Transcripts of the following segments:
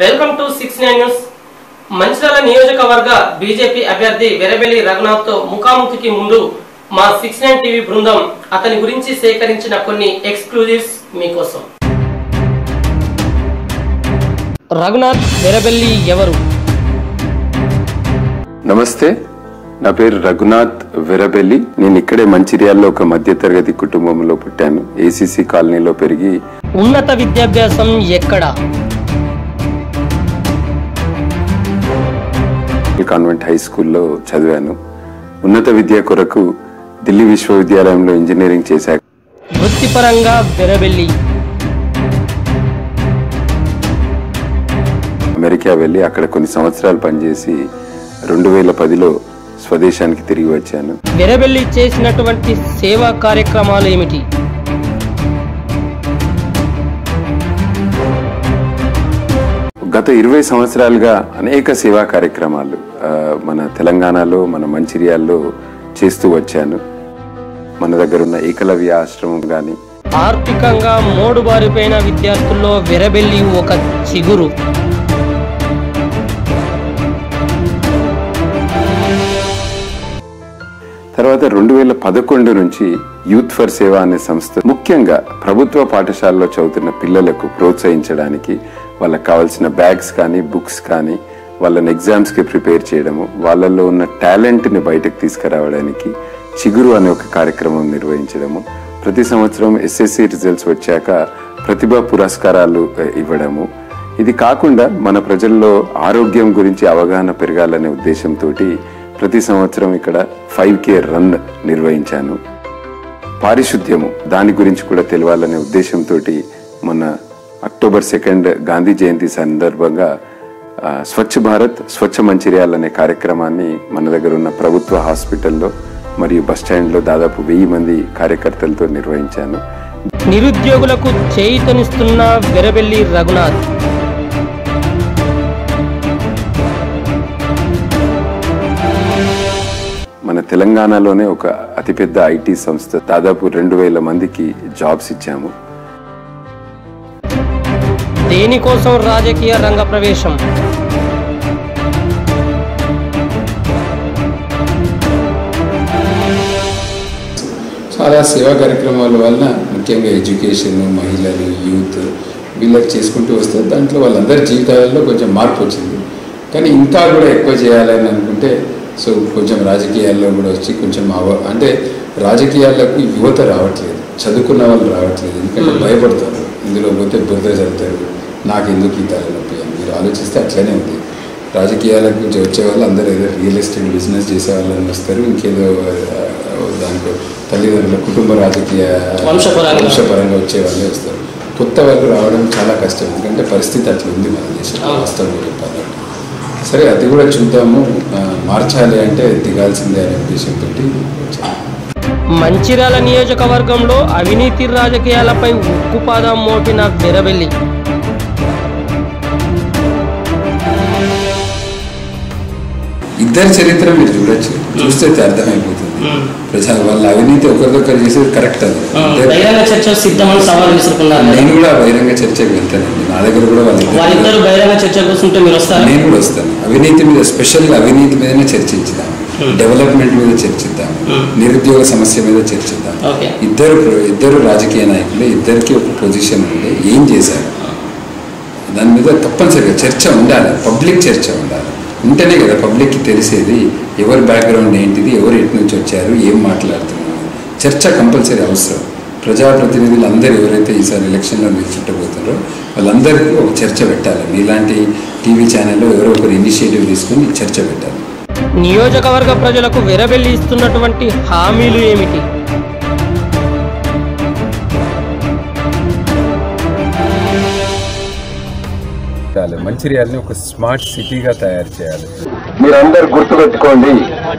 Welcome to 69 news. Mancherial నియోజకవర్గ BJP అభ్యర్థి వెరబెల్లి రఘునాథ్ తో ముఖాముఖికి ముందు మా 69 టీవీ బృందం అతని గురించి సేకరించిన కొన్ని ఎక్స్క్లూజివ్స్ మీకోసం. రఘునాథ్ వెరబెల్లి ఎవరు? నమస్తే, నా పేరు రఘునాథ్ వెరబెల్లి. నేను ఇక్కడే మంచిర్యాలలో ఒక మధ్యతరగతి కుటుంబంలో పుట్టాను. ఏసీసీ కాలనీలో పెరిగి ఉన్నత విద్యాభ్యాసం ఎక్కడ? కాన్వెంట్ హై స్కూల్లో చదివాను. ఉన్నత విద్య కొరకు ఢిల్లీ విశ్వవిద్యాలయంలో ఇంజనీరింగ్ చేశాను. వృత్తిపరంగా వెరబెల్లి అమెరికా వెళ్ళి అక్కడ కొన్ని సంవత్సరాలు పనిచేసి 2010లో స్వదేశానికి తిరిగి వచ్చాను. వెరబెల్లి చేసినటువంటి సేవా కార్యక్రమాలు ఏమిటి? గత 20 సంవత్సరాలుగా అనేక సేవా కార్యక్రమాలు మన తెలంగాణలో, మన మంచిర్యాల్లో చేస్తూ వచ్చాను. మన దగ్గర ఉన్న ఏకలవ్య ఆశ్రమం కానీ. ఆర్థికంగా మోడుబారిపోయిన విద్యార్థుల్లో వెరబెల్లి ఒక చిగురు. తర్వాత 2011 నుంచి యూత్ ఫర్ సేవా అనే సంస్థ ముఖ్యంగా ప్రభుత్వ పాఠశాలలో చదువుతున్న పిల్లలకు ప్రోత్సహించడానికి వాళ్ళకు కావాల్సిన బ్యాగ్స్ కానీ, బుక్స్ కానీ, వాళ్ళని ఎగ్జామ్స్కి ప్రిపేర్ చేయడము, వాళ్ళల్లో ఉన్న టాలెంట్ని బయటకు తీసుకురావడానికి చిగురు అనే ఒక కార్యక్రమం నిర్వహించడము, ప్రతి సంవత్సరం ఎస్ఎస్సి రిజల్ట్స్ వచ్చాక ప్రతిభా పురస్కారాలు ఇవ్వడము. ఇది కాకుండా మన ప్రజల్లో ఆరోగ్యం గురించి అవగాహన పెరగాలనే ఉద్దేశంతో ప్రతి సంవత్సరం ఇక్కడ 5K రన్ నిర్వహించాను. పారిశుద్ధ్యము, దాని గురించి కూడా తెలియాలనే ఉద్దేశంతో మొన్న అక్టోబర్ 2 గాంధీ జయంతి సందర్భంగా స్వచ్ఛ భారత్, స్వచ్ఛ మంచిర్యాల అనే కార్యక్రమాన్ని మన దగ్గర ఉన్న ప్రభుత్వ హాస్పిటల్లో మరియు బస్టాండ్లో దాదాపు 1000 మంది కార్యకర్తలతో నిర్వహించాను. నిరుద్యోగులకు చేయూతనిస్తున్న వెరబెల్లి రఘునాథ్. మన తెలంగాణలోనే ఒక అతిపెద్ద ఐటీ సంస్థ, దాదాపు 2000 మందికి జాబ్స్ ఇచ్చాము. దేనికోసం రాజకీయ రంగ ప్రవేశం? చాలా సేవా కార్యక్రమాల వలన, ముఖ్యంగా ఎడ్యుకేషన్, మహిళలు, యూత్ వీళ్ళకి చేసుకుంటూ వస్తే దాంట్లో వాళ్ళందరి జీవితాలలో కొంచెం మార్పు వచ్చింది. కానీ ఇంకా కూడా ఎక్కువ చేయాలని అనుకుంటే సో కొంచెం రాజకీయాల్లో కూడా వచ్చి కొంచెం అంటే రాజకీయాలకు యువత రావట్లేదు, చదువుకున్న వాళ్ళు రావట్లేదు. ఎందుకంటే భయపడతారు, ఇందులో పోతే బురద చదువుతారు, నాకు ఎందుకు ఈ తలనొప్పి అని మీరు ఆలోచిస్తే అట్లనే ఉంది. రాజకీయాలకు వచ్చే వాళ్ళు అందరూ ఏదో రియల్ ఎస్టేట్ బిజినెస్ చేసే వాళ్ళని వస్తారు, ఇంకేదో దాంట్లో తల్లిదండ్రుల కుటుంబ రాజకీయ వంశపరంగా వచ్చే వాళ్ళే వస్తారు. కొత్త వాళ్ళు రావడం చాలా కష్టం, ఎందుకంటే పరిస్థితి అట్లా ఉంది మన దేశంలో. వాస్తవంగా చెప్పాలంటే సరే, అది కూడా చూద్దాము, మార్చాలి అంటే దిగాల్సిందే అనే ఉద్దేశంతో. మంచిర్యాల నియోజకవర్గంలో అవినీతి రాజకీయాలపై ఉక్కుపాదం మోపిన వెరబెల్లి. ఇద్దరి చరిత్ర మీరు చూడొచ్చు, చూస్తే అర్థమైపోతుంది ప్రజా వాళ్ళ అవినీతి ఒకరికొకరు చేసేది కరెక్ట్. అది నేను కూడా బహిరంగ చర్చకు వెళ్తానండి, నా దగ్గర కూడా నేను కూడా వస్తాను. అవినీతి మీద, స్పెషల్గా అవినీతి మీదనే చర్చించుదాం, డెవలప్మెంట్ మీద చర్చిద్దాం, నిరుద్యోగ సమస్య మీద చర్చిద్దాం. ఇద్దరు రాజకీయ నాయకులు, ఇద్దరికి ఒక పొజిషన్ ఉండే ఏం చేశారు దాని మీద తప్పనిసరిగా చర్చ ఉండాలి, పబ్లిక్ చర్చ ఉండాలి. ఉంటేనే కదా పబ్లిక్కి తెలిసేది ఎవరి బ్యాక్గ్రౌండ్ ఏంటిది, ఎవరు ఎటు నుంచి వచ్చారు, ఏం మాట్లాడుతున్నారు. చర్చ కంపల్సరీ అవసరం. ప్రజాప్రతినిధులు అందరూ ఎవరైతే ఈసారి ఎలక్షన్లో నిల్చుంటబోతారో వాళ్ళందరికీ ఒక చర్చ పెట్టాలి. మీలాంటి టీవీ ఛానల్లో ఎవరో ఒకరు ఇనిషియేటివ్ తీసుకుని చర్చ పెట్టాలి. నియోజకవర్గ ప్రజలకు వెరబెల్లి ఇస్తున్నటువంటి హామీలు ఏమిటి? మంచిర్యాలని ఒక స్మార్ట్ సిటీగా తయారు చేయాలి. మీరందరూ గుర్తుపెట్టుకోండి,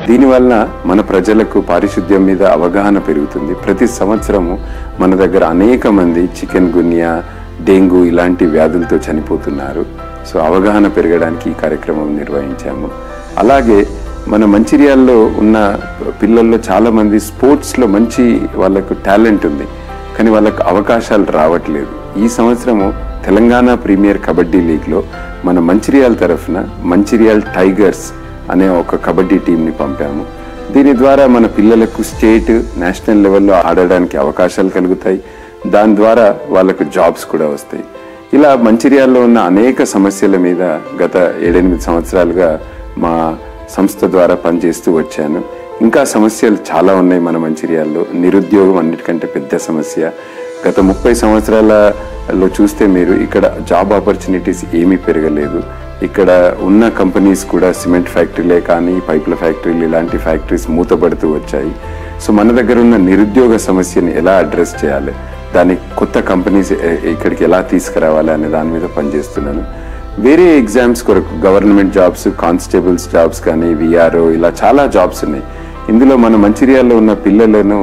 దీనివల్ల మన ప్రజలకు పారిశుద్ధ్యం మీద అవగాహన పెరుగుతుంది. ప్రతి సంవత్సరము మన దగ్గర అనేక మంది చికెన్ గున్యా, డెంగ్యూ ఇలాంటి వ్యాధులతో చనిపోతున్నారు. సో అవగాహన పెరగడానికి ఈ కార్యక్రమం నిర్వహించాము. అలాగే మన మంచిర్యాల్లో ఉన్న పిల్లల్లో చాలామంది స్పోర్ట్స్లో మంచి, వాళ్ళకు టాలెంట్ ఉంది, కానీ వాళ్ళకు అవకాశాలు రావట్లేదు. ఈ సంవత్సరము తెలంగాణ ప్రీమియర్ కబడ్డీ లీగ్లో మన మంచిర్యాల తరఫున మంచిర్యాల టైగర్స్ అనే ఒక కబడ్డీ టీంని పంపాము. దీని ద్వారా మన పిల్లలకు స్టేట్ నేషనల్ లెవెల్లో ఆడడానికి అవకాశాలు కలుగుతాయి. దాని ద్వారా వాళ్ళకు జాబ్స్ కూడా వస్తాయి. ఇలా మంచిర్యాలలో ఉన్న అనేక సమస్యల మీద గత 7-8 సంవత్సరాలుగా మా సంస్థ ద్వారా పనిచేస్తూ వచ్చాను. ఇంకా సమస్యలు చాలా ఉన్నాయి మన మంచిర్యాలలో. నిరుద్యోగం అన్నిటికంటే పెద్ద సమస్య. గత 30 సంవత్సరాలలో చూస్తే మీరు ఇక్కడ జాబ్ ఆపర్చునిటీస్ ఏమీ పెరగలేదు. ఇక్కడ ఉన్న కంపెనీస్ కూడా సిమెంట్ ఫ్యాక్టరీలే కానీ పైపుల ఫ్యాక్టరీలు ఇలాంటి ఫ్యాక్టరీస్ మూతపడుతూ వచ్చాయి. సో మన దగ్గర ఉన్న నిరుద్యోగ సమస్యని ఎలా అడ్రస్ చేయాలి, దానికి కొత్త కంపెనీస్ ఇక్కడికి ఎలా తీసుకురావాలి అనే దాని మీద పనిచేస్తున్నాను. వేరే ఎగ్జామ్స్ కొరకు గవర్నమెంట్ జాబ్స్, కానిస్టేబుల్స్ జాబ్స్ కానీ VRO ఇలా చాలా జాబ్స్ ఉన్నాయి. ఇందులో మన మంచిర్యాలలో ఉన్న పిల్లలను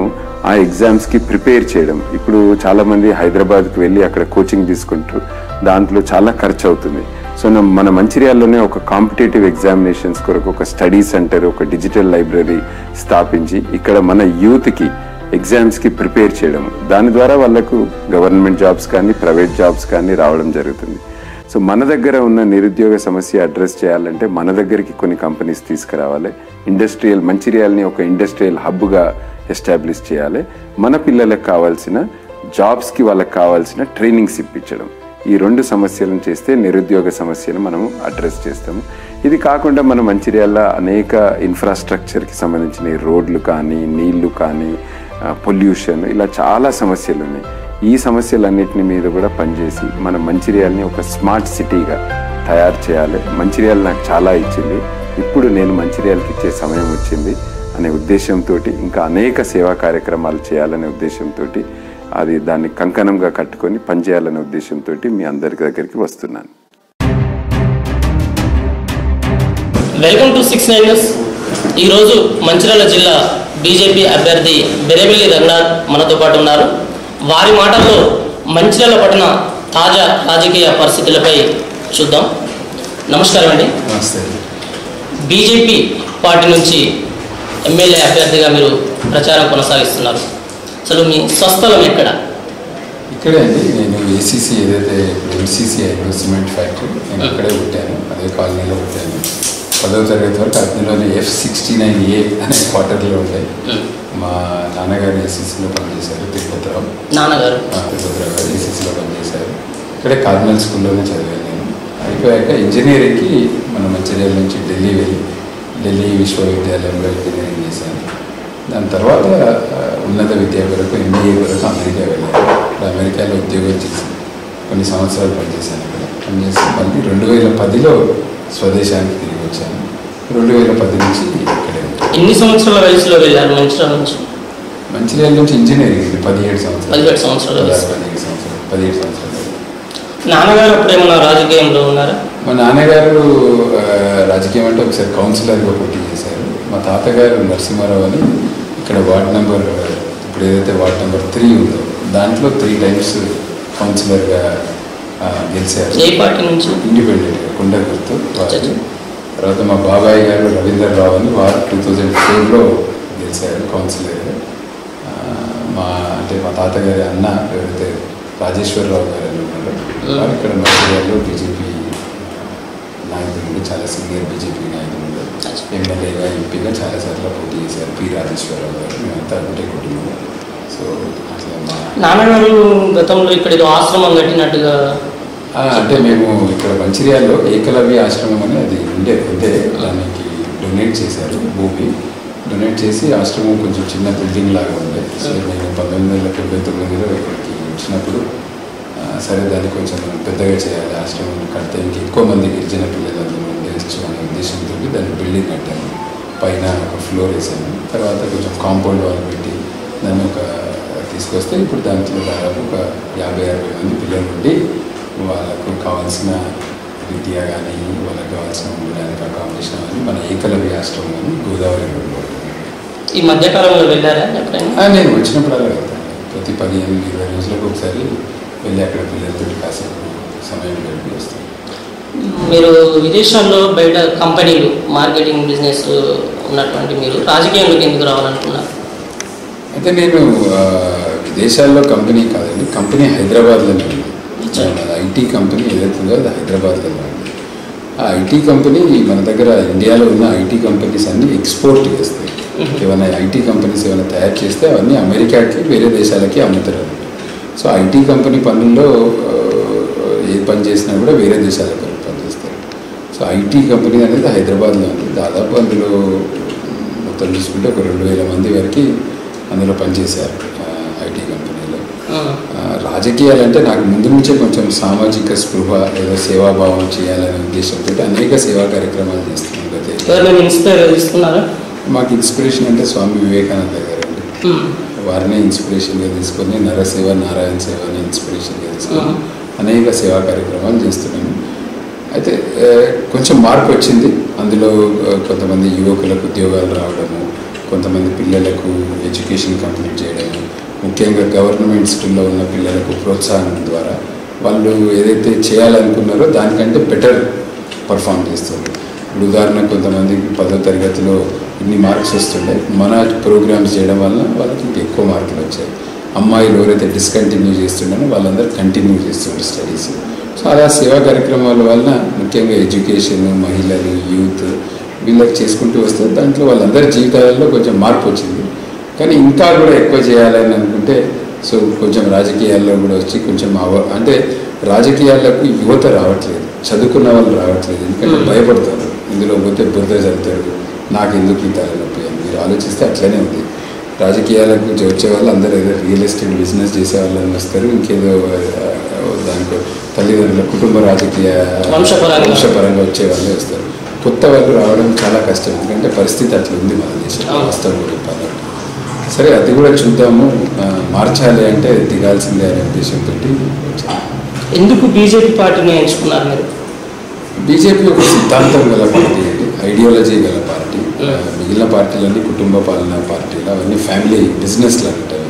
ఆ ఎగ్జామ్స్కి ప్రిపేర్ చేయడం. ఇప్పుడు చాలామంది హైదరాబాద్కి వెళ్ళి అక్కడ కోచింగ్ తీసుకుంటారు, దాంట్లో చాలా ఖర్చు అవుతుంది. సో మన మంచిర్యాలలోనే ఒక కాంపిటేటివ్ ఎగ్జామినేషన్స్ కొరకు ఒక స్టడీ సెంటర్, ఒక డిజిటల్ లైబ్రరీ స్థాపించి ఇక్కడ మన యూత్కి ఎగ్జామ్స్కి ప్రిపేర్ చేయడం, దాని ద్వారా వాళ్ళకు గవర్నమెంట్ జాబ్స్ కానీ ప్రైవేట్ జాబ్స్ కానీ రావడం జరుగుతుంది. సో మన దగ్గర ఉన్న నిరుద్యోగ సమస్య అడ్రస్ చేయాలంటే మన దగ్గరికి కొన్ని కంపెనీస్ తీసుకురావాలి. ఇండస్ట్రియల్ మంచిర్యాలని ఒక ఇండస్ట్రియల్ హబ్గా ఎస్టాబ్లిష్ చేయాలి. మన పిల్లలకు కావాల్సిన జాబ్స్కి వాళ్ళకి కావాల్సిన ట్రైనింగ్స్ ఇప్పించడం, ఈ రెండు సమస్యలను చేస్తే నిరుద్యోగ సమస్యను మనము అడ్రస్ చేస్తాము. ఇది కాకుండా మన మంచిర్యాల అనేక ఇన్ఫ్రాస్ట్రక్చర్కి సంబంధించిన రోడ్లు కానీ, నీళ్లు కానీ, పొల్యూషన్ ఇలా చాలా సమస్యలు ఉన్నాయి. ఈ సమస్యలన్నింటినీ మీద కూడా పనిచేసి మన మంచిర్యాలని ఒక స్మార్ట్ సిటీగా తయారు చేయాలి. మంచిర్యాల నాకు చాలా ఇచ్చింది, ఇప్పుడు నేను మంచిర్యాలకి ఇచ్చే సమయం వచ్చింది అనే ఉద్దేశంతో ఇంకా అనేక సేవా కార్యక్రమాలు చేయాలనే ఉద్దేశంతో అది దాన్ని కంకణంగా కట్టుకొని పనిచేయాలనే ఉద్దేశంతో మీ అందరి దగ్గరికి వస్తున్నాను. Welcome to 69 news. ఈరోజు మంచిర్యాల జిల్లా BJP అభ్యర్థి వెరవెల్లి రఘునాథ్ మనతో పాటు ఉన్నారు. వారి మాటల్లో మంచిర్యాల పట్టణ తాజా రాజకీయ పరిస్థితులపై చూద్దాం. నమస్కారం అండి. నమస్తే. BJP పార్టీ నుంచి ఎమ్మెల్యే అభ్యర్థిగా మీరు ప్రచారం కొనసాగిస్తున్నారు. అసలు మీ స్వస్థలం ఎక్కడ? ఇక్కడే అండి. నేను ACC ఏదైతే MCC అయిన సిమెంట్ ఫ్యాక్టరీ, నేను ఇక్కడే పుట్టాను, అదే కాలనీలో పుట్టాను. 10వ తరగతి వరకు అతనిలోనే F69A అనే క్వార్టర్లో ఉంటాయి. మా నాన్నగారు ACCలో పనిచేశారు, తిరుపతిరావు ACCలో పనిచేశారు. ఇక్కడే కార్నల్ స్కూల్లోనే చదివాను. నేను అయిపోయాక ఇంజనీరింగ్కి మన మంచిర్యాల నుంచి ఢిల్లీ వెళ్ళి ఢిల్లీ విశ్వవిద్యాలయంలో ఇంజనీరింగ్ చేశాను. దాని తర్వాత ఉన్నత విద్య వరకు MBA వరకు అమెరికా వెళ్ళాను. ఇప్పుడు అమెరికాలో ఉద్యోగం చేసి కొన్ని సంవత్సరాలు పనిచేశాను. ఇక్కడ పనిచేసి మళ్ళీ 2010లో స్వదేశానికి తిరిగి వచ్చాను. 2010 నుంచి ఇక్కడే ఉంటాను. ఎన్ని సంవత్సరాల వయసులో వెళ్ళాను మంచిర్యాల నుంచి? మంచిర్యాల నుంచి ఇంజనీరింగ్ 17 సంవత్సరాలు. నాన్నగారు అప్పుడేమన్నా రాజకీయంలో ఉన్నారా? మా నాన్నగారు రాజకీయం అంటే ఒకసారి కౌన్సిలర్గా పోటీ చేశారు. మా తాతగారు నరసింహారావు అని ఇక్కడ ఇప్పుడు ఏదైతే వార్డ్ నెంబర్ 3 ఉందో దాంట్లో 3 టైమ్స్ కౌన్సిలర్గా గెలిచారు. ఇండిపెండెంట్గా కుండగుర్తు. తర్వాత మా బాబాయ్ గారు రవీంద్రరావు అని వారు 2004లో గెలిచారు కౌన్సిలర్గా. మా తాతగారి అన్న ఎవరైతే రాజేశ్వరరావు గారు అని ఉన్నారు, వారు ఇక్కడ మంచిర్యాలలో BJP నాయకులు, చాలా సీనియర్ BJP నాయకులు, ఎమ్మెల్యేగా ఎంపీగా చాలాసార్లు పోటీ చేశారు పి రాజేశ్వరరావు గారు. మేమంతా అంటే కుటుంబం. సో అట్లా మా నాన్నగారు గతంలో ఇక్కడ ఆశ్రమం కట్టినట్టుగా అంటే మేము ఇక్కడ మంచిర్యాలలో ఏకలవ్య ఆశ్రమం అని అది ఉండే దానికి డొనేట్ చేశారు. భూమి డొనేట్ చేసి ఆశ్రమం కొంచెం చిన్న బిల్డింగ్ లాగా ఉండే. సో మేము 1999లో ఇక్కడికి వచ్చినప్పుడు సరే దాన్ని కొంచెం పెద్దగా చేయాలి, ఆశ్రమం కడితే ఇంక ఎక్కువ మంది గిరిజన పిల్లలందరూ ఉండేయచ్చు అనే ఉద్దేశంతో దాన్ని బిల్డింగ్ కట్టాము. పైన ఒక ఫ్లోర్ వేసాము. తర్వాత కొంచెం కాంపౌండ్ వాల్ పెట్టి దాన్ని ఒక తీసుకొస్తే ఇప్పుడు దాంట్లో దాదాపు ఒక 50-60 మంది పిల్లలు ఉండి వాళ్ళకు కావాల్సిన విద్య కానీ వాళ్ళకు కావాల్సిన ఉండడానికి అకామిడేషన్ కానీ మన ఏకలవ్య ఆశ్రమం కానీ గోదావరి రోడ్లో. ఈ మధ్యకాలంలో వెళ్ళారా? నేను వచ్చినప్పుడు అలా వెళ్తాను. ప్రతి 15-20 రోజులకు ఒకసారి వెళ్ళి అక్కడ పిల్లలతో కాసేపు సమయం గడిపి వస్తాను. మీరు విదేశాల్లో బయట కంపెనీలు, మార్కెటింగ్ బిజినెస్ ఉన్నటువంటి మీరు రాజకీయంలోకి ఎందుకు రావాలనుకున్నారు? అయితే నేను విదేశాల్లో కంపెనీ కాదండి, కంపెనీ హైదరాబాద్లో ఉంది. ఐటీ కంపెనీ ఏదైతుందో అది హైదరాబాద్లో ఉంది. IT company, India-lo unna IT companies anni export chestharu. Evana IT companies evana tayaru chesthe avanni America ki vere deshalaki ammutaru. So IT company pannullo ee pani chesina kuda vere deshalaki pani chestharu. So IT company anedi Hyderabad lo undi. Dadapu andulo mottham chusukunte oka 2000 mandi variki andulo pani chesaru IT company lo. రాజకీయాలంటే నాకు ముందు నుంచే కొంచెం సామాజిక స్పృహ ఏదో సేవాభావం చేయాలనే ఉద్దేశంతో అనేక సేవా కార్యక్రమాలు చేస్తున్నాను. మాకు ఇన్స్పిరేషన్ అంటే స్వామి వివేకానంద గారు అండి. వారిని ఇన్స్పిరేషన్గా తీసుకొని నరసేవ నారాయణ సేవని ఇన్స్పిరేషన్గా తీసుకొని అనేక సేవా కార్యక్రమాలు చేస్తున్నాను. అయితే కొంచెం మార్పు వచ్చింది అందులో. కొంతమంది యువకులకు ఉద్యోగాలు రావడము, కొంతమంది పిల్లలకు ఎడ్యుకేషన్ కంప్లీట్ చేయడము, ముఖ్యంగా గవర్నమెంట్ స్కూల్లో ఉన్న పిల్లలకు ప్రోత్సాహం ద్వారా వాళ్ళు ఏదైతే చేయాలనుకున్నారో దానికంటే బెటర్ పర్ఫామ్ చేస్తుంది. ఇప్పుడు ఉదాహరణకు కొంతమందికి 10వ తరగతిలో ఇన్ని మార్క్స్ వస్తుండే, మన ప్రోగ్రామ్స్ చేయడం వల్ల వాళ్ళకి ఇంకా ఎక్కువ మార్కులు వచ్చాయి. అమ్మాయిలు ఎవరైతే డిస్కంటిన్యూ చేస్తున్నారో వాళ్ళందరూ కంటిన్యూ చేస్తున్నారు స్టడీస్. సో అలా సేవా కార్యక్రమాల వలన ముఖ్యంగా ఎడ్యుకేషన్, మహిళలు, యూత్ వీళ్ళకి చేసుకుంటూ వస్తే దాంట్లో వాళ్ళందరి జీవితాలలో కొంచెం మార్పు వచ్చింది. కానీ ఇంకా కూడా ఎక్కువ చేయాలని అనుకుంటే సో కొంచెం రాజకీయాల్లో కూడా వచ్చి కొంచెం అంటే రాజకీయాలకు యువత రావట్లేదు, చదువుకున్న వాళ్ళు రావట్లేదు. ఎందుకంటే భయపడతారు, ఇందులో పోతే బురద చదువుతాడు, నాకు ఎందుకు ఇంత నొప్పి అని మీరు ఆలోచిస్తే అట్లనే ఉంది. రాజకీయాలకు వచ్చే వాళ్ళు అందరూ ఏదో రియల్ ఎస్టేట్ బిజినెస్ చేసే వాళ్ళని వస్తారు, ఇంకేదో దానికి తల్లిదండ్రుల కుటుంబ రాజకీయ వంశపరంగా వచ్చే వాళ్ళే వస్తారు. కొత్త వాళ్ళు రావడం చాలా కష్టం, ఎందుకంటే పరిస్థితి అట్లా ఉంది మన దేశంలో. వాస్తవం సరే, అది కూడా చూద్దాము, మార్చాలి అంటే దిగాల్సిందే అనే ఉద్దేశంతో వచ్చాను. ఎందుకు బీజేపీ పార్టీని ఎంచుకున్నారు మీరు? బీజేపీ ఒక సిద్ధాంతం గల పార్టీ అండి, ఐడియాలజీ గల పార్టీ. మిగిలిన పార్టీలన్నీ కుటుంబ పాలన పార్టీలు, అవన్నీ ఫ్యామిలీ బిజినెస్లు అంటాయి.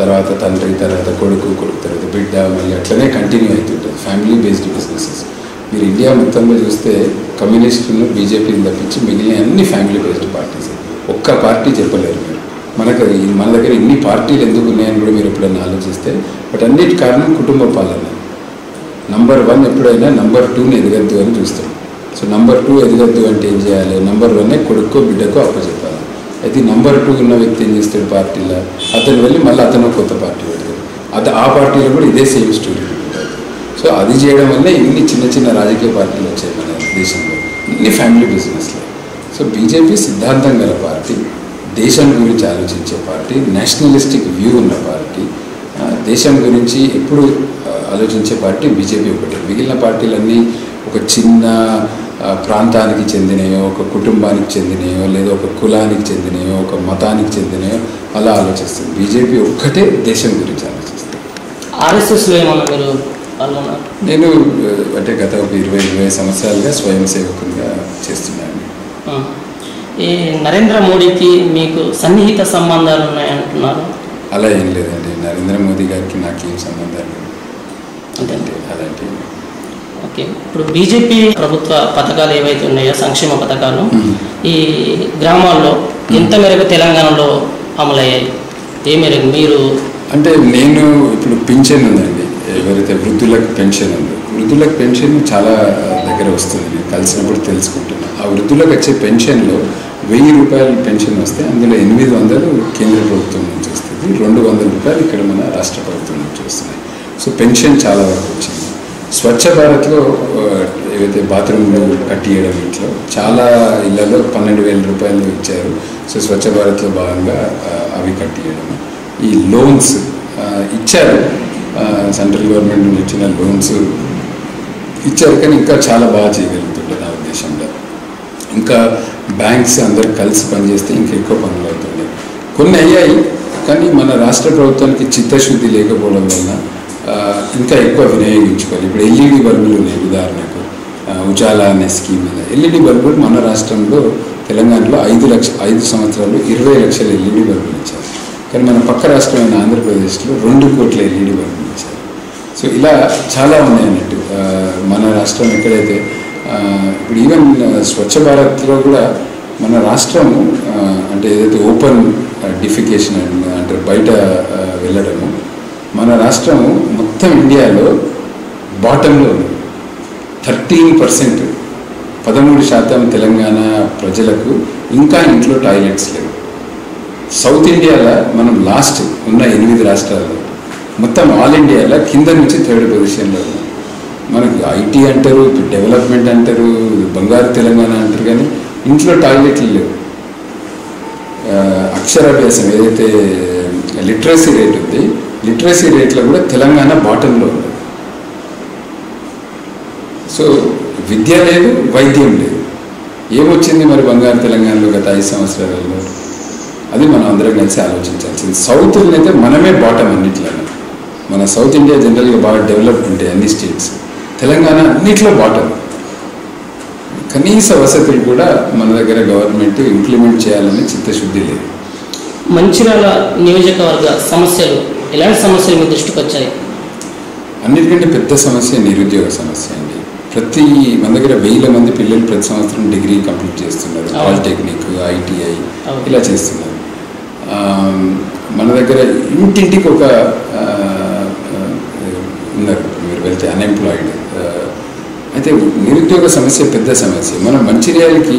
తర్వాత తండ్రి, తర్వాత కొడుకు, కొడుకు తర్వాత బిడ్డ, మళ్ళీ అట్లనే కంటిన్యూ అవుతుంటుంది ఫ్యామిలీ బేస్డ్ బిజినెసెస్. మీరు ఇండియా మొత్తంలో చూస్తే కమ్యూనిస్టులను, బీజేపీని తప్పించి మిగిలిన అన్ని ఫ్యామిలీ బేస్డ్ పార్టీస్. ఒక్క పార్టీ చెప్పలేరు మీరు. మన దగ్గర ఇన్ని పార్టీలు ఎందుకు ఉన్నాయని కూడా మీరు ఎప్పుడైనా ఆలోచిస్తే బట్ అన్నిటి కారణం కుటుంబ పాలన. నంబర్ 1 ఎప్పుడైనా నంబర్ 2ని ఎదగద్దు అని చూస్తాం. సో నంబర్ 2 ఎదగద్దు అంటే ఏం చేయాలి? నంబర్ 1నే కొడుకో బిడ్డకో అప్పచెప్పాలి. అయితే నంబర్ 2 ఉన్న వ్యక్తి ఏం చేస్తాడు పార్టీలో? అతను వెళ్ళి మళ్ళీ అతను కొత్త పార్టీ పెడతాడు. అది ఆ పార్టీలో కూడా ఇదే సేమ్ స్టోరీ. సో అది చేయడం వల్ల ఇన్ని చిన్న చిన్న రాజకీయ పార్టీలు వచ్చాయి మన దేశంలో, ఇన్ని ఫ్యామిలీ బిజినెస్లో. సో బీజేపీ సిద్ధాంతం గల పార్టీ, దేశం గురించి ఆలోచించే పార్టీ, నేషనలిస్టిక్ వ్యూ ఉన్న పార్టీ, దేశం గురించి ఎప్పుడు ఆలోచించే పార్టీ బీజేపీ ఒకటి. మిగిలిన పార్టీలన్నీ ఒక చిన్న ప్రాంతానికి చెందినయో, ఒక కుటుంబానికి చెందినయో, లేదా ఒక కులానికి చెందినయో, ఒక మతానికి చెందినయో అలా ఆలోచిస్తుంది. బీజేపీ ఒక్కటే దేశం గురించి ఆలోచిస్తుంది. ఆర్ఎస్ఎస్లో నేను అంటే గత 20-25 సంవత్సరాలుగా స్వయం సేవకునిగా చేస్తున్నాను. ఈ నరేంద్ర మోడీకి మీకు సన్నిహిత సంబంధాలు ఉన్నాయంటున్నారు? అలా ఏం లేదండి, నరేంద్ర మోదీ గారికి నాకేం సంబంధాలు అంటే అలాంటి. ఓకే, ఇప్పుడు బీజేపీ ప్రభుత్వ పథకాలు ఏవైతే ఉన్నాయో సంక్షేమ పథకాలు ఈ గ్రామాల్లో ఎంత మేరకు తెలంగాణలో అమలయ్యాయి? ఏ మేరకు మీరు అంటే? నేను ఇప్పుడు పెన్షన్ ఉందండి, ఎవరైతే వృద్ధులకు పెన్షన్ ఉందో, వృద్ధులకు పెన్షన్ చాలా దగ్గర వస్తుంది. నేను కలిసినప్పుడు తెలుసుకుంటున్నాను. ఆ వృద్ధులకు వచ్చే పెన్షన్లో 1000 రూపాయల పెన్షన్ వస్తే అందులో 800 కేంద్ర ప్రభుత్వం నుంచి వస్తుంది, 200 రూపాయలు ఇక్కడ మన రాష్ట్ర ప్రభుత్వం నుంచి వస్తున్నాయి. సో పెన్షన్ చాలా వరకు వచ్చింది. స్వచ్ఛ భారత్లో ఏవైతే బాత్రూంలో కట్టియడం ఇంట్లో చాలా ఇళ్లలో 12,000 రూపాయలు ఇచ్చారు. సో స్వచ్ఛ భారత్లో భాగంగా అవి కట్టియడం, ఈ లోన్స్ ఇచ్చారు, సెంట్రల్ గవర్నమెంట్ నుంచి ఇచ్చిన లోన్స్ ఇచ్చారు. కానీ ఇంకా చాలా బాగా చేయగలుగుతుండే నా ఉద్దేశంలో. ఇంకా బ్యాంక్స్ అందరు కలిసి పనిచేస్తే ఇంకా ఎక్కువ పనులు అవుతుండే. కొన్ని అయ్యాయి, కానీ మన రాష్ట్ర ప్రభుత్వానికి చిత్తశుద్ధి లేకపోవడం వలన ఇంకా ఎక్కువ వినియోగించుకోవాలి. ఇప్పుడు ఎల్ఈడి బల్బులు ఉన్నాయి, ఉదాహరణకు ఉజాలా అనే స్కీమ్ మీద ఎల్ఈడి బల్బులు మన రాష్ట్రంలో తెలంగాణలో 5 సంవత్సరాలు 20 లక్షల ఎల్ఈడి బల్బులు ఇచ్చారు. కానీ మన పక్క రాష్ట్రమైన ఆంధ్రప్రదేశ్లో 2 కోట్ల ఎల్ఈడి బల్బులు ఇచ్చారు. సో ఇలా చాలా ఉన్నాయి అన్నట్టు మన రాష్ట్రం. ఎక్కడైతే ఇప్పుడు ఈవెన్ స్వచ్ఛ భారత్లో కూడా మన రాష్ట్రము అంటే ఏదైతే ఓపెన్ డిఫికేషన్ అంటే బయట వెళ్ళడము, మన రాష్ట్రము మొత్తం ఇండియాలో బాటంలో 13% 13% Telangana Prajalaku, Inka Intlo toilets level. South India, Manam last Una Invid Rasta, Mutam all India, Kindan which is third position level. Manak IT antaru, development antaru, Bangar Telangana antargani, Intlo toilet level. Aksharabyasam edaithe literacy rate undi, literacy rate lo kuda Telangana bottom lo undi. So Vidya ledu, Vaidyam ledu. Yemochindi mari Bangaru Telangana lo gata 5 samvatsarallo. Adi mana andaram kalisi aalochinchalsindi. South lo aithe maname bottom annitlanu. Mana South India generally baga developed untayi anni states. Telangana annitlo bottom. Kanisa వసతులు కూడా మన దగ్గర government implement చేయాలని చిత్తశుద్ధి లేదు. మంచిర్యాల నియోజకవర్గ సమస్యలు ఎలాంటి సమస్యలు మీ దృష్టికి వచ్చాయి? అన్నిటికంటే పెద్ద సమస్య నిరుద్యోగ సమస్య అండి. ప్రతి మన దగ్గర వేల మంది పిల్లలు ప్రతి సంవత్సరం డిగ్రీ కంప్లీట్ చేస్తున్నారు. పాలిటెక్నిక్, ఐటిఐ ఇలా చేస్తున్నారు. మన దగ్గర ఇంటింటికి ఒక ఉన్నారు, మీరు వెళ్తే అన్ఎంప్లాయిడ్. అయితే నిరుద్యోగ సమస్య పెద్ద సమస్య. మనం మంచిర్యాలకి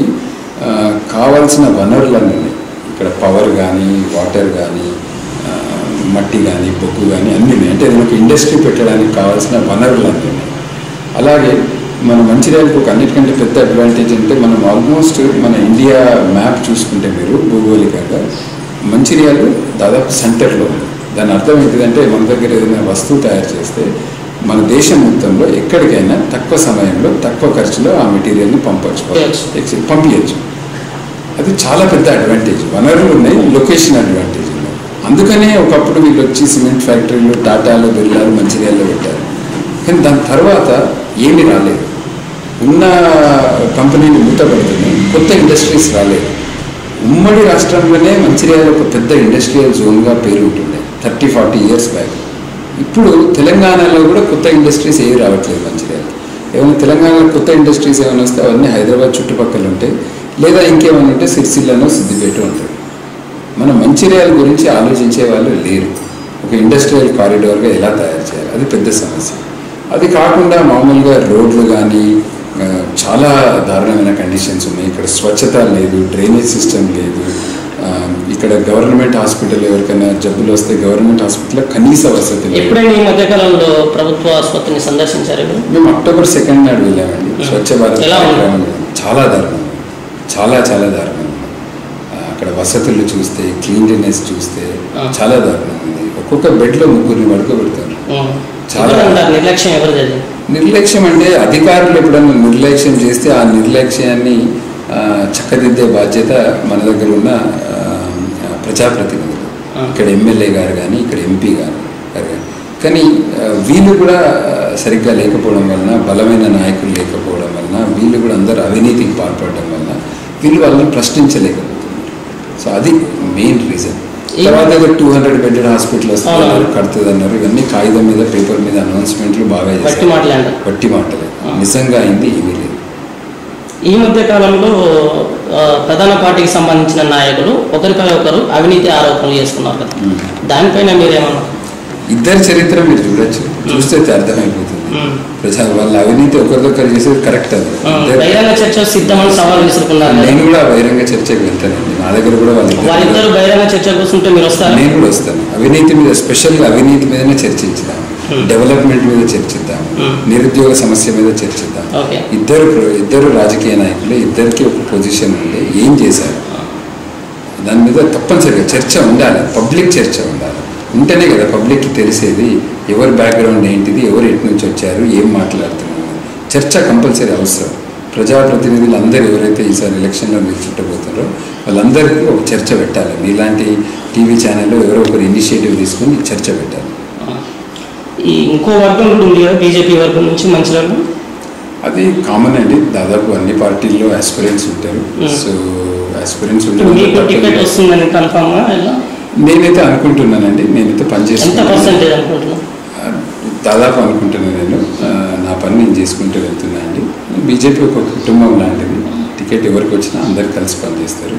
కావాల్సిన వనరులన్నీ ఉన్నాయి. ఇక్కడ పవర్ కానీ, వాటర్ కానీ, మట్టి కానీ, బొగ్గు కానీ అన్నీ ఉన్నాయి. అంటే మనకు ఇండస్ట్రీ పెట్టడానికి కావాల్సిన వనరులన్నీ ఉన్నాయి. అలాగే మన మంచిర్యాలకు ఒక అన్నిటికంటే పెద్ద అడ్వాంటేజ్ అంటే మనం ఆల్మోస్ట్ మన ఇండియా మ్యాప్ చూసుకుంటే మీరు భూగోళికంగా మంచిర్యాలు దాదాపు సెంటర్లో ఉంది. దాని అర్థం ఏంటిదంటే మన దగ్గర ఏదైనా వస్తువు తయారు చేస్తే మన దేశం మొత్తంలో ఎక్కడికైనా తక్కువ సమయంలో తక్కువ ఖర్చులో ఆ మెటీరియల్ని పంపించవచ్చు, పంపించచ్చు. అది చాలా పెద్ద అడ్వాంటేజ్. వనరులు ఉన్నాయి, లొకేషన్ అడ్వాంటేజ్ ఉన్నాయి. అందుకనే ఒకప్పుడు వీళ్ళు వచ్చి సిమెంట్ ఫ్యాక్టరీలు టాటాలో, బిర్లాలు మంచిర్యాల్లో పెట్టారు. కానీ దాని తర్వాత ఏమీ రాలేదు. ఉన్న కంపెనీలు మూతపడుతున్నాయి, కొత్త ఇండస్ట్రీస్ రాలేదు. ఉమ్మడి రాష్ట్రంలోనే మంచిర్యాల ఒక పెద్ద ఇండస్ట్రియల్ జోన్గా పేరు ఉంటుండే 30-40 years బ్యాక్. ఇప్పుడు తెలంగాణలో కూడా కొత్త ఇండస్ట్రీస్ ఏవి రావట్లేదు మంచిర్యాల. ఏమైనా తెలంగాణలో కొత్త ఇండస్ట్రీస్ ఏమైనా వస్తే అవన్నీ హైదరాబాద్ చుట్టుపక్కల ఉంటాయి, లేదా ఇంకేమైనా ఉంటే సిరిసిల్లను, సిద్దిపేట ఉంటాయి. మన మంచిర్యాల గురించి ఆలోచించే వాళ్ళు లేరు. ఒక ఇండస్ట్రియల్ కారిడార్గా ఎలా తయారు చేయాలి, అది పెద్ద సమస్య. అది కాకుండా మామూలుగా రోడ్లు కానీ చాలా దారుణమైన కండిషన్స్ ఉన్నాయి. ఇక్కడ స్వచ్ఛత లేదు, డ్రైనేజ్ సిస్టమ్ లేదు. ఇక్కడ గవర్నమెంట్ హాస్పిటల్ ఎవరికైనా జబ్బులు వస్తే గవర్నమెంట్ హాస్పిటల్లో కనీస వసతి లేదు. ఎప్పుడైనా ఈ మధ్యకాలంలో ప్రభుత్వ ఆసుపత్రిని సందర్శించారు? మేము అక్టోబర్ 2nd నాడు వెళ్ళామండి. స్వచ్ఛ భారత్ చాలా దారుణం, చాలా దారుణం. అక్కడ వసతులు చూస్తే, క్లీన్లీనెస్ చూస్తే చాలా దారుణం ఉంది. ఒక్కొక్క బెడ్లో ముగ్గురిని పడుకోబెడతారు. చాలా నిర్లక్ష్యం. ఎవరు నిర్లక్ష్యం అంటే అధికారులు ఎప్పుడన్నా నిర్లక్ష్యం చేస్తే ఆ నిర్లక్ష్యాన్ని చక్కదిద్దే బాధ్యత మన దగ్గర ఉన్న ప్రజాప్రతినిధులు, ఇక్కడ ఎమ్మెల్యే గారు కానీ, ఇక్కడ ఎంపీ గారు కానీ. కానీ వీళ్ళు కూడా సరిగ్గా లేకపోవడం వలన, బలమైన నాయకులు లేకపోవడం వలన, వీళ్ళు కూడా అందరూ అవినీతికి పాల్పడడం వలన వీళ్ళు వాళ్ళని ప్రశ్నించలేకపోతున్నారు. సో అది మెయిన్ రీజన్. తర్వాత 200 బెడ్డెడ్ హాస్పిటల్ వస్తున్నారు, కడుతుంది అన్నారు. ఇవన్నీ కాగితం మీద, పేపర్ మీద అనౌన్స్మెంట్లు బాగా చేస్తారు, బట్టి మాటలే. నిజంగా అయింది ఏమీ లేదు. ఈ మధ్య కాలంలో ప్రధాన పార్టీకి సంబంధించిన నాయకులు ఒకరిపై ఒకరు అవినీతి ఆరోపణలు చేస్తున్నారు కదా, దానిపైన మీరేమన్నా? ఇద్దరి చరిత్ర మీరు చూడొచ్చు, చూస్తే అర్థమైపోతుంది. ప్రజా వాళ్ళ అవినీతి ఒకరికొకరు చేసేది కరెక్ట్. అది బహిరంగ చర్చ సిద్ధమని సవాల్ విసురుకున్నారు. నేను కూడా బహిరంగ చర్చకు వెళ్తానండి. నా దగ్గర కూడా వాళ్ళిద్దరు బహిరంగ చర్చ కూర్చుంటే మీరు వస్తారు, నేను కూడా వస్తాను. అవినీతి మీద, స్పెషల్ అవినీతి మీదనే చర్చించాను. డెవలప్మెంట్ మీద చర్చిద్దాం, నిరుద్యోగ సమస్య మీద చర్చిద్దాం. ఇద్దరు రాజకీయ నాయకులు, ఇద్దరికి ఒక పొజిషన్ ఉంటే ఏం చేశారు దాని మీద తప్పనిసరిగా చర్చ ఉండాలి, పబ్లిక్ చర్చ ఉండాలి. ఉంటేనే కదా పబ్లిక్కి తెలిసేది ఎవరి బ్యాక్గ్రౌండ్ ఏంటిది, ఎవరు ఎటు నుంచి వచ్చారు, ఏం మాట్లాడుతున్నారు. చర్చ కంపల్సరీ అవసరం. ప్రజాప్రతినిధులు అందరూ ఎవరైతే ఈసారి ఎలక్షన్లో నిలబడబోతారో వాళ్ళందరికీ ఒక చర్చ పెట్టాలి. ఇలాంటి టీవీ ఛానల్లో ఎవరో ఒకరు ఇనిషియేటివ్ తీసుకుని చర్చ పెట్టాలి. ఇంకో వర్గం ఉంటుంది కదా, బీజేపీ వర్గం నుంచి మంచిర్యాల. అది కామన్ అండి, దాదాపు అన్ని పార్టీల్లో ఆస్పిరెంట్స్ ఉంటారు. సో ఆస్పిరెంట్స్ ఉంటారు. నేనైతే అనుకుంటున్నానండి, నేనైతే పనిచేస్తున్నాను దాదాపు అనుకుంటున్నాను. నేను నా పని నేను చేసుకుంటూ వెళ్తున్నా అండి. బీజేపీ ఒక కుటుంబం లాంటిది. టికెట్ ఎవరికి వచ్చినా అందరు కలిసి పనిచేస్తారు.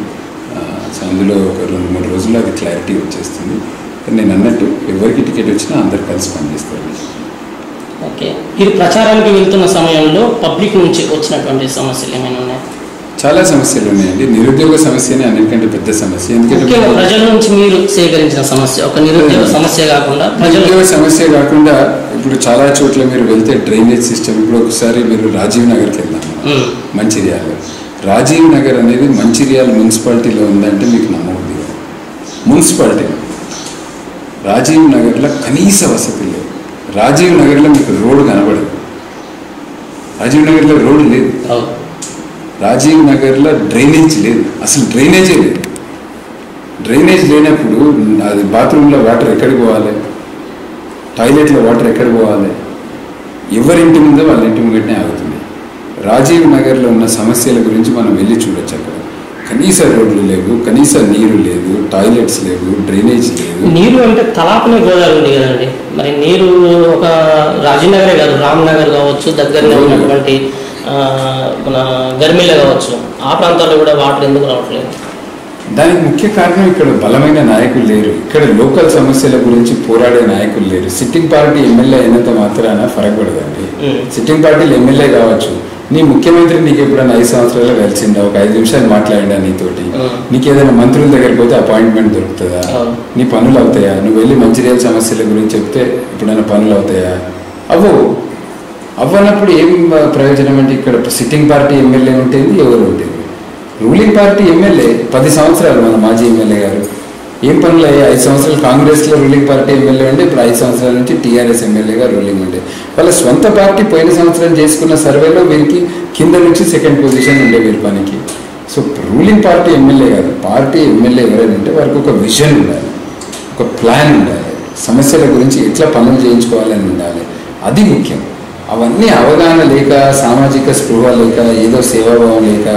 సో అందులో ఒక 2-3 రోజుల్లో అది క్లారిటీ వచ్చేస్తుంది. నేను అన్నట్టు ఎవరికి టికెట్ వచ్చినా అందరు కలిసి పనిచేస్తారు. ఓకే ఈ ప్రచారానికి వెళ్తున్న సమయంలో పబ్లిక్ నుంచి వచ్చినటువంటి సమస్యలు ఏమైనా ఉన్నాయా? చాలా సమస్యలు ఉన్నాయండి. నిరుద్యోగ సమస్యనే అన్నిటికంటే పెద్ద సమస్య. ఎందుకంటే ప్రజల నుంచి మీరు సేకరించిన సమస్య ఒక నిరుద్యోగ సమస్య కాకుండా ప్రజల సమస్య కాకుండా ఇప్పుడు చాలా చోట్ల మీరు వెళ్తే డ్రైనేజ్ సిస్టమ్, ఇప్పుడు ఒకసారి మీరు రాజీవ్ నగర్కి వెళ్దాం, మంచిర్యాల రాజీవ్ నగర్ అనేది మంచిర్యాల మున్సిపాలిటీలో ఉందంటే మీకు నమ్మవుతుంది. మున్సిపాలిటీ రాజీవ్ నగర్లో కనీస వసతి లేదు. రాజీవ్ నగర్లో మీకు రోడ్డు కనబడదు. రాజీవ్ నగర్లో రోడ్డు లేదు. రాజీవ్ నగర్లో డ్రైనేజ్ లేదు. అసలు డ్రైనేజే లేదు. డ్రైనేజ్ లేనప్పుడు అది బాత్రూంలో వాటర్ ఎక్కడికి పోవాలి, టాయిలెట్లో వాటర్ ఎక్కడికి పోవాలి, ఎవరింటి ముందో వాళ్ళ ఇంటి ముంగటనే ఆగుతుంది. రాజీవ్ నగర్లో ఉన్న సమస్యల గురించి మనం వెళ్ళి చూడొచ్చు. అక్కడ కనీస రోడ్లు లేవు, కనీస నీరు లేదు, టాయిలెట్స్ లేవు, డ్రైనేజ్ లేదు. నీరు అంటే తలాపనే గోదావరి ఉంది కదండి, మరి నీరు ఒక రాజీవ్ నగరే కాదు, రామ్ నగర్ కావచ్చు, దగ్గరలో ఉన్నటువంటి మన గర్మిలే కావచ్చు, ఆ ప్రాంతాల్లో కూడా వాటర్ ఎందుకు రావట్లేదు? దానికి ముఖ్య కారణం ఇక్కడ బలమైన నాయకులు లేరు. ఇక్కడ లోకల్ సమస్యల గురించి పోరాడే నాయకులు లేరు. సిట్టింగ్ పార్టీ ఎమ్మెల్యే అయినంత మాత్రాన ఫరకూడదండి. సిట్టింగ్ పార్టీలు ఎమ్మెల్యే కావచ్చు, నీ ముఖ్యమంత్రి నీకు ఎప్పుడైనా 5 సంవత్సరాలు కలిసిందా, ఒక 5 నిమిషాలు మాట్లాడినా నీతోటి, నీకు ఏదైనా మంత్రుల దగ్గరికి పోతే అపాయింట్మెంట్ దొరుకుతుందా, నీ పనులు అవుతాయా, నువ్వు వెళ్ళి మంచిర్యాల సమస్యల గురించి చెప్తే ఎప్పుడైనా పనులు అవుతాయా? అవ్వనప్పుడు ఏం ప్రయోజనం అంటే ఇక్కడ సిట్టింగ్ పార్టీ ఎమ్మెల్యే ఉంటుంది, ఎవరు ఉంటుంది? రూలింగ్ పార్టీ ఎమ్మెల్యే 10 సంవత్సరాలు మన మాజీ ఎమ్మెల్యే గారు ఏం పనులు అయ్యాయి? 5 సంవత్సరాలు కాంగ్రెస్లో రూలింగ్ పార్టీ ఎమ్మెల్యే ఉండే, ఇప్పుడు 5 సంవత్సరాల నుంచి టీఆర్ఎస్ ఎమ్మెల్యేగా రూలింగ్ ఉండే. వాళ్ళ సొంత పార్టీ పోయిన సంవత్సరం చేసుకున్న సర్వేలో వీరికి కింద నుంచి 2nd పొజిషన్ ఉండే వీరి పనికి. సో రూలింగ్ పార్టీ ఎమ్మెల్యే కాదు, పార్టీ ఎమ్మెల్యే ఎవరైనా అంటే వారికి ఒక విజన్ ఉండాలి, ఒక ప్లాన్ ఉండాలి, సమస్యల గురించి ఎట్లా పనులు చేయించుకోవాలని ఉండాలి, అది ముఖ్యం. అవన్నీ అవగాహన లేక, సామాజిక స్పృహ లేక, ఏదో సేవాభావం లేక,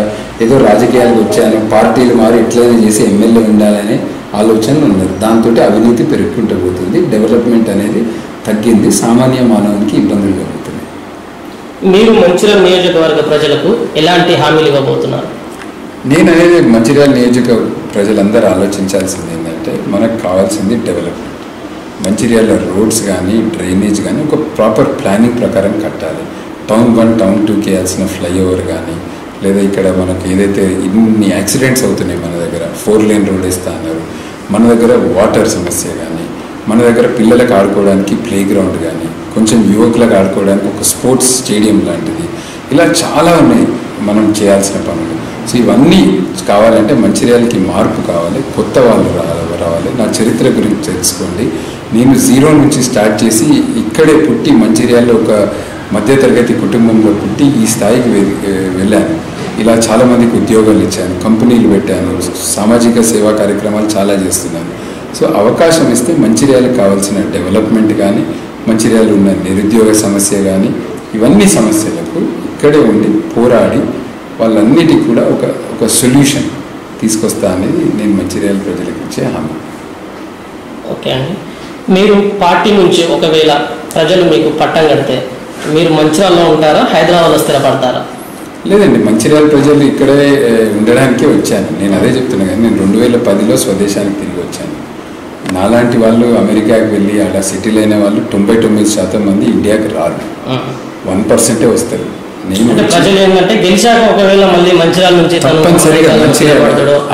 ఏదో రాజకీయాలకు వచ్చాను, పార్టీలు మారి ఎట్లయినా చేసి ఎమ్మెల్యే ఉండాలని ఆలోచనలు ఉన్నారు. దాంతో అవినీతి పెరుగుకుంటూ పోతుంది, డెవలప్మెంట్ అనేది తగ్గింది, సామాన్య మానవునికి ఇబ్బందులు కలుగుతున్నాయి. మీరు మంచిర్యాల నియోజకవర్గ ప్రజలకు ఎలాంటి హామీలు ఇవ్వబోతున్నారు? నేను అనేది మంచిర్యాల నియోజకవర్గ ప్రజలందరూ ఆలోచించాల్సింది ఏంటంటే మనకు కావాల్సింది డెవలప్మెంట్. మంచిర్యాల రోడ్స్ కానీ డ్రైనేజ్ కానీ ఒక ప్రాపర్ ప్లానింగ్ ప్రకారం కట్టాలి. టౌన్ 1, టౌన్ 2 చేయాల్సిన ఫ్లైఓవర్ కానీ, లేదా ఇక్కడ మనకు ఏదైతే ఇన్ని యాక్సిడెంట్స్ అవుతున్నాయి, మన దగ్గర 4 లేన్ రోడ్ వేస్తా అన్నారు, మన దగ్గర వాటర్ సమస్య కానీ, మన దగ్గర పిల్లలకు ఆడుకోవడానికి ప్లే గ్రౌండ్ కానీ, కొంచెం యువకులకు ఆడుకోవడానికి ఒక స్పోర్ట్స్ స్టేడియం లాంటిది, ఇలా చాలా ఉన్నాయి మనం చేయాల్సిన పనులు. సో ఇవన్నీ కావాలంటే మంచిర్యాలకి మార్పు కావాలి, కొత్త వాళ్ళు రావాలి. నా చరిత్ర గురించి తెలుసుకోండి. నేను 0 నుంచి స్టార్ట్ చేసి ఇక్కడే పుట్టి మంచిర్యాలలో ఒక మధ్యతరగతి కుటుంబంలో పుట్టి ఈ స్థాయికి వెళ్ళాను. ఇలా చాలామందికి ఉద్యోగాలు ఇచ్చాను, కంపెనీలు పెట్టాను, సామాజిక సేవా కార్యక్రమాలు చాలా చేస్తున్నాను. సో అవకాశం ఇస్తే మంచిర్యాలకు కావాల్సిన డెవలప్మెంట్ కానీ, మంచిర్యాలలో ఉన్న నిరుద్యోగ సమస్య కానీ, ఇవన్నీ సమస్యలకు ఇక్కడే ఉండి పోరాడి వాళ్ళన్నిటికి కూడా ఒక సొల్యూషన్ తీసుకొస్తా అనేది నేను మంచిర్యాల ప్రజలకు ఇచ్చే హామీ. ఓకే అండి, మీరు పార్టీ నుంచి ఒకవేళ ప్రజలు మీకు పట్టం కడితే మీరు మంచిర్యాలలో ఉంటారా, హైదరాబాద్లో స్థిరపడతారా? లేదండి, మంచిర్యాల ప్రజలు ఇక్కడే ఉండడానికే వచ్చాను. నేను అదే చెప్తున్నా కానీ నేను 2010లో స్వదేశానికి తిరిగి వచ్చాను. నాలాంటి వాళ్ళు అమెరికాకి వెళ్ళి అలా సెటిల్ అయిన వాళ్ళు 99% మంది ఇండియాకి రారు, 1%ఏ వస్తారు. తప్పనిసరిగా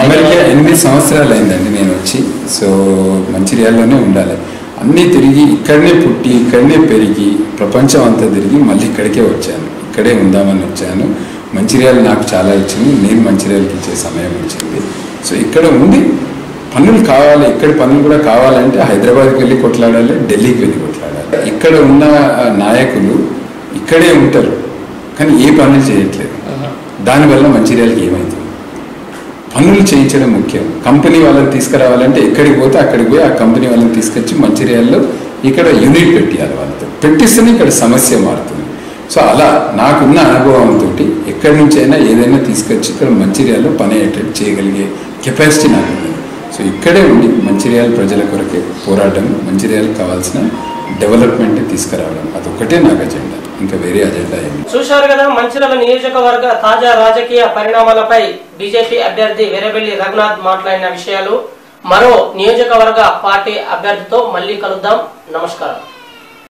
అమెరికా 8 సంవత్సరాలు అయిందండి నేను వచ్చి. సో మంచిర్యాలలోనే ఉండాలి, అన్నీ తిరిగి ఇక్కడనే పుట్టి ఇక్కడనే పెరిగి ప్రపంచం అంతా తిరిగి మళ్ళీ ఇక్కడికే వచ్చాను, ఇక్కడే ఉందామని వచ్చాను. మంచిర్యాల నాకు చాలా ఇచ్చింది, నేను మంచిర్యాలకి ఇచ్చే సమయం ఇచ్చింది. సో ఇక్కడ ఉండి పనులు కావాలి, ఇక్కడ పనులు కూడా కావాలంటే హైదరాబాద్కి వెళ్ళి కొట్లాడాలి, ఢిల్లీకి వెళ్ళి కొట్లాడాలి. ఇక్కడ ఉన్న నాయకులు ఇక్కడే ఉంటారు కానీ ఏ పనులు చేయట్లేదు. దానివల్ల మంచిర్యాలకి ఏమవుతుంది? పనులు చేయించడం ముఖ్యం. కంపెనీ వాళ్ళని తీసుకురావాలంటే ఎక్కడికి పోతే అక్కడికి పోయి ఆ కంపెనీ వాళ్ళని తీసుకొచ్చి మంచిర్యాలలో ఇక్కడ యూనిట్ పెట్టేయాలి. వాళ్ళతో పెట్టిస్తేనే ఇక్కడ సమస్య మారుతుంది. సో అలా నాకున్న అనుభవంతో ఎక్కడి నుంచి అయినా ఏదైనా తీసుకొచ్చి ఇక్కడ మంచిర్యాలలో పని అయ్యేటట్టు చేయగలిగే కెపాసిటీ నాకు ఉంది. సో ఇక్కడే ఉండి మంచిర్యాల ప్రజల కొరకే పోరాటం, మంచిర్యాలకు కావాల్సిన డెవలప్మెంట్ తీసుకురావడం, అదొక్కటే నాకు అజెండా, ఇంకా వేరే అజెండా ఏమి. చూశారు కదా మంచిర్యాల నియోజకవర్గ తాజా రాజకీయ పరిణామాలపై బీజేపీ అభ్యర్థి వెరబెల్లి రఘునాథ్ మాట్లాడిన విషయాలు. మరో నియోజకవర్గ పార్టీ అభ్యర్థితో మళ్ళీ కలుద్దాం. నమస్కారం.